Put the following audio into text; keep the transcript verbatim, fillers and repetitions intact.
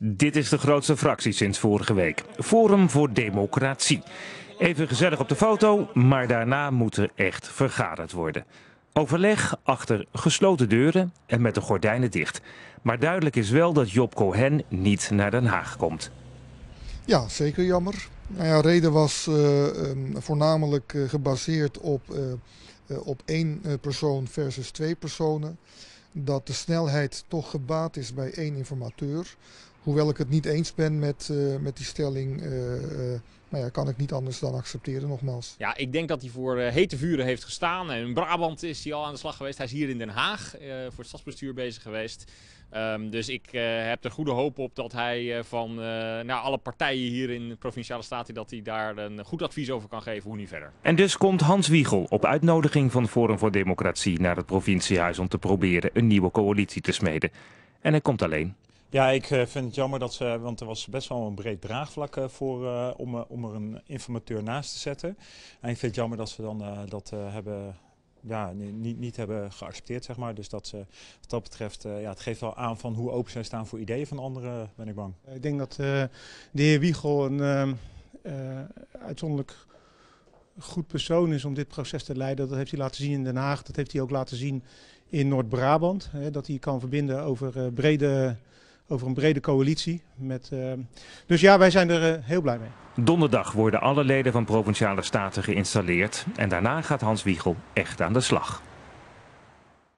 Dit is de grootste fractie sinds vorige week. Forum voor Democratie. Even gezellig op de foto, maar daarna moet er echt vergaderd worden. Overleg achter gesloten deuren en met de gordijnen dicht. Maar duidelijk is wel dat Job Cohen niet naar Den Haag komt. Ja, zeker jammer. Nou ja, reden was uh, um, voornamelijk uh, gebaseerd op, uh, uh, op één persoon versus twee personen. Dat de snelheid toch gebaat is bij één informateur. Hoewel ik het niet eens ben met, uh, met die stelling, uh, uh, nou ja, kan ik niet anders dan accepteren nogmaals. Ja, ik denk dat hij voor uh, hete vuren heeft gestaan. In Brabant is hij al aan de slag geweest. Hij is hier in Den Haag uh, voor het stadsbestuur bezig geweest. Um, dus ik uh, heb er goede hoop op dat hij uh, van uh, nou, alle partijen hier in de Provinciale Staten, dat hij daar een goed advies over kan geven, hoe niet verder. En dus komt Hans Wiegel op uitnodiging van Forum voor Democratie naar het provinciehuis om te proberen een nieuwe coalitie te smeden. En hij komt alleen. Ja, ik vind het jammer dat ze, want er was best wel een breed draagvlak voor uh, om, om er een informateur naast te zetten. En ik vind het jammer dat ze dan uh, dat uh, hebben, ja, niet, niet hebben geaccepteerd, zeg maar. Dus dat ze, wat dat betreft, uh, ja, het geeft wel aan van hoe open zij staan voor ideeën van anderen, ben ik bang. Ik denk dat uh, de heer Wiegel een uh, uh, uitzonderlijk goed persoon is om dit proces te leiden. Dat heeft hij laten zien in Den Haag, dat heeft hij ook laten zien in Noord-Brabant. Dat hij kan verbinden over uh, brede... Over een brede coalitie. Met, uh... Dus ja, wij zijn er uh, heel blij mee. Donderdag worden alle leden van Provinciale Staten geïnstalleerd. En daarna gaat Hans Wiegel echt aan de slag.